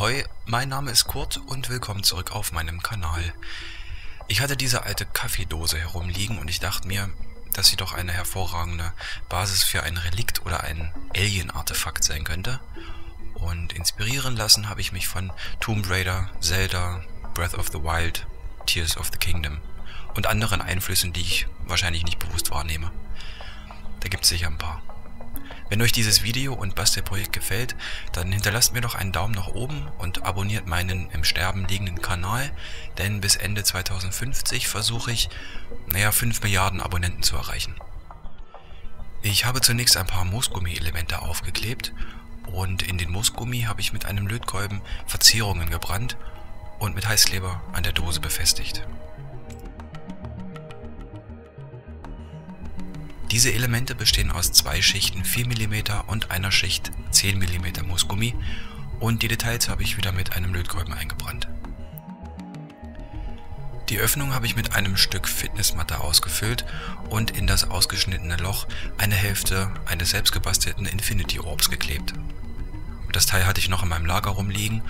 Ahoi, mein Name ist Kurt und willkommen zurück auf meinem Kanal. Ich hatte diese alte Kaffeedose herumliegen und ich dachte mir, dass sie doch eine hervorragende Basis für ein Relikt oder ein Alien-Artefakt sein könnte. Und inspirieren lassen habe ich mich von Tomb Raider, Zelda, Breath of the Wild, Tears of the Kingdom und anderen Einflüssen, die ich wahrscheinlich nicht bewusst wahrnehme. Da gibt es sicher ein paar. Wenn euch dieses Video und Bastelprojekt gefällt, dann hinterlasst mir doch einen Daumen nach oben und abonniert meinen im Sterben liegenden Kanal, denn bis Ende 2050 versuche ich, 5 Milliarden Abonnenten zu erreichen. Ich habe zunächst ein paar Moosgummi-Elemente aufgeklebt und in den Moosgummi habe ich mit einem Lötkolben Verzierungen gebrannt und mit Heißkleber an der Dose befestigt. Diese Elemente bestehen aus 2 Schichten 4 mm und einer Schicht 10 mm Moosgummi und die Details habe ich wieder mit einem Lötkolben eingebrannt. Die Öffnung habe ich mit einem Stück Fitnessmatte ausgefüllt und in das ausgeschnittene Loch eine Hälfte eines selbstgebastelten Infinity Orbs geklebt. Das Teil hatte ich noch in meinem Lager rumliegen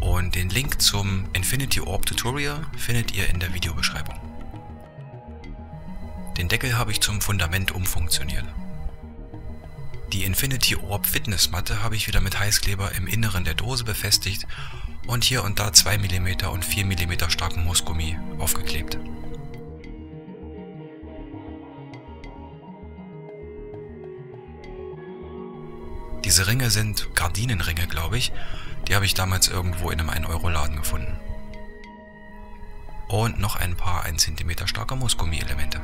und den Link zum Infinity Orb Tutorial findet ihr in der Videobeschreibung. Den Deckel habe ich zum Fundament umfunktioniert. Die Infinity Orb Fitnessmatte habe ich wieder mit Heißkleber im Inneren der Dose befestigt und hier und da 2 mm und 4 mm starken Moosgummi aufgeklebt. Diese Ringe sind Gardinenringe, glaube ich. Die habe ich damals irgendwo in einem 1-Euro-Laden gefunden. Und noch ein paar 1 cm starke Moosgummi-Elemente.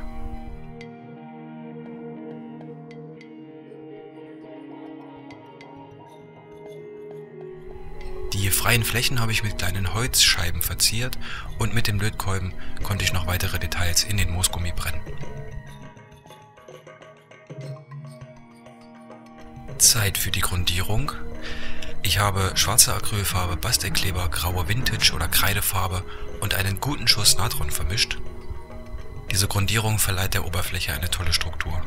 Die freien Flächen habe ich mit kleinen Holzscheiben verziert und mit dem Lötkolben konnte ich noch weitere Details in den Moosgummi brennen. Zeit für die Grundierung. Ich habe schwarze Acrylfarbe, Bastelkleber, graue Vintage- oder Kreidefarbe und einen guten Schuss Natron vermischt. Diese Grundierung verleiht der Oberfläche eine tolle Struktur.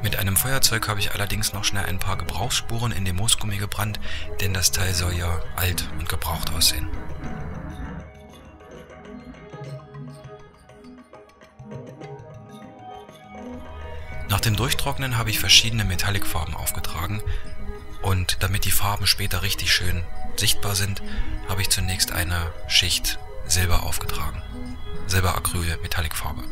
Mit einem Feuerzeug habe ich allerdings noch schnell ein paar Gebrauchsspuren in den Moosgummi gebrannt, denn das Teil soll ja alt und gebraucht aussehen. Nach dem Durchtrocknen habe ich verschiedene Metallicfarben aufgetragen und damit die Farben später richtig schön sichtbar sind, habe ich zunächst eine Schicht Silber aufgetragen. Silberacryl, Metallicfarbe.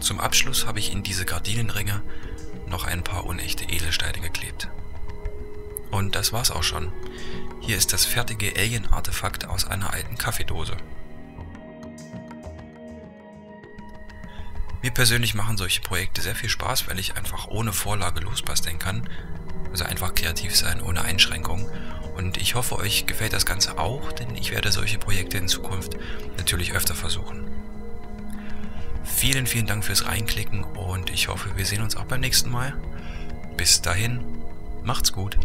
Zum Abschluss habe ich in diese Gardinenringe noch ein paar unechte Edelsteine geklebt. Und das war's auch schon. Hier ist das fertige Alien-Artefakt aus einer alten Kaffeedose. Mir persönlich machen solche Projekte sehr viel Spaß, weil ich einfach ohne Vorlage losbasteln kann. Also einfach kreativ sein, ohne Einschränkung. Und ich hoffe, euch gefällt das Ganze auch, denn ich werde solche Projekte in Zukunft natürlich öfter versuchen. Vielen, vielen Dank fürs Reinklicken und ich hoffe, wir sehen uns auch beim nächsten Mal. Bis dahin, macht's gut.